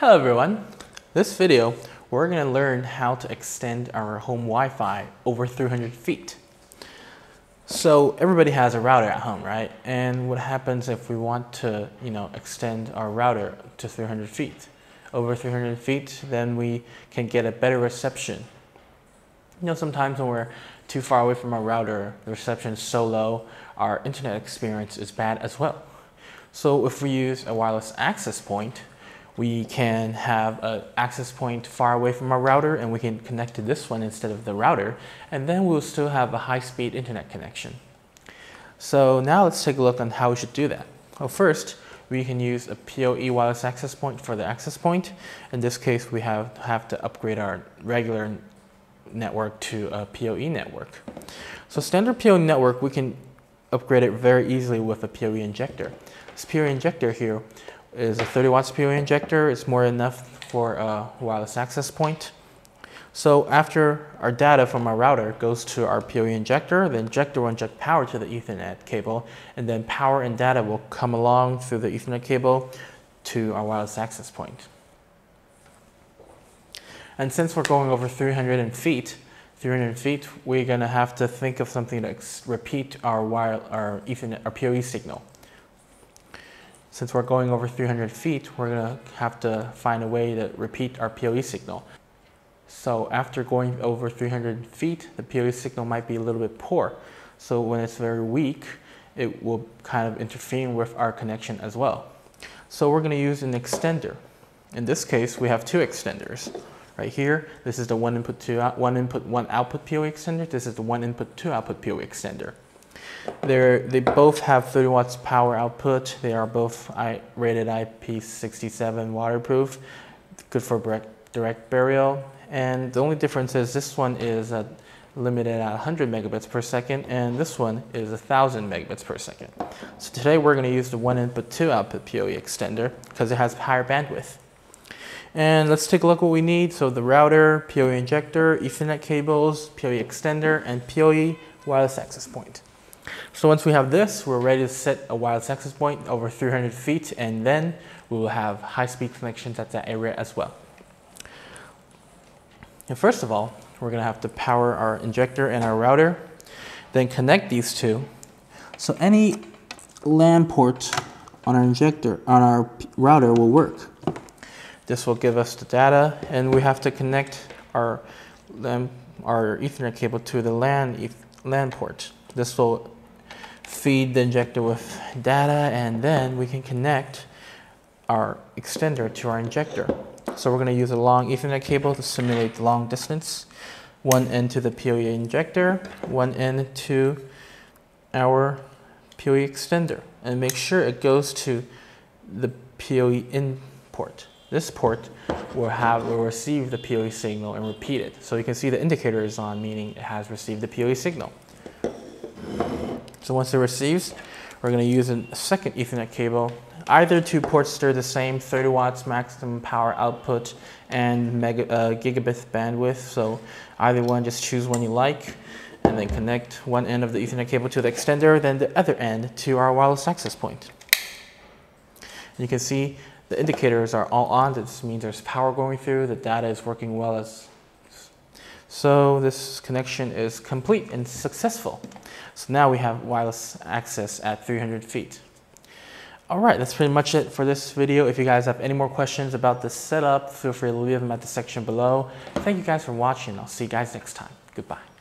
Hello everyone. This video, we're going to learn how to extend our home Wi-Fi over 300 feet. So everybody has a router at home, right? And what happens if we want to, extend our router to 300 feet? Over 300 feet, then we can get a better reception. Sometimes when we're too far away from our router, the reception is so low, our internet experience is bad as well. So if we use a wireless access point, we can have an access point far away from our router and we can connect to this one instead of the router, and then we'll still have a high-speed internet connection. So now let's take a look on how we should do that. Well, first, we can use a PoE wireless access point for the access point. In this case, we have to upgrade our regular network to a PoE network. So standard PoE network, we can upgrade it very easily with a PoE injector. This PoE injector here is a 30 watts PoE injector. It's more than enough for a wireless access point. So after our data from our router goes to our PoE injector, the injector will inject power to the Ethernet cable, and then power and data will come along through the Ethernet cable to our wireless access point. And since we're going over 300 feet, we're going to have to think of something to repeat our PoE signal. Since we're going over 300 feet, we're going to have to find a way to repeat our PoE signal. So after going over 300 feet, the PoE signal might be a little bit poor. So when it's very weak, it will kind of interfere with our connection as well. So we're going to use an extender. In this case, we have two extenders. Right here, this is the one input, one output PoE extender. This is the one input, two output PoE extender. They both have 30 watts power output. They are both rated IP67 waterproof, good for direct burial. And the only difference is this one is limited at 100 megabits per second, and this one is 1,000 megabits per second. So today we're going to use the one input, two output PoE extender because it has higher bandwidth. And let's take a look what we need. So the router, PoE injector, Ethernet cables, PoE extender, and PoE wireless access point. So once we have this, we're ready to set a wireless access point over 300 feet, and then we will have high-speed connections at that area as well. And first of all, we're going to have to power our injector and our router, then connect these two. So any LAN port on our router will work. This will give us the data, and we have to connect our Ethernet cable to the LAN port. This will feed the injector with data, and then we can connect our extender to our injector. So we're going to use a long Ethernet cable to simulate long distance. One end to the PoE injector, one end to our PoE extender, and make sure it goes to the PoE in port. This port will receive the PoE signal and repeat it. So you can see the indicator is on, meaning it has received the PoE signal. So once it receives, we're going to use a second Ethernet cable. Either two ports share the same 30 watts maximum power output and gigabit bandwidth. So either one, just choose one you like, and then connect one end of the Ethernet cable to the extender, then the other end to our wireless access point. And you can see the indicators are all on. This means there's power going through. The data is working well. So this connection is complete and successful. So now we have wireless access at 300 feet. All right, that's pretty much it for this video. If you guys have any more questions about this setup, feel free to leave them at the section below. Thank you guys for watching. I'll see you guys next time. Goodbye.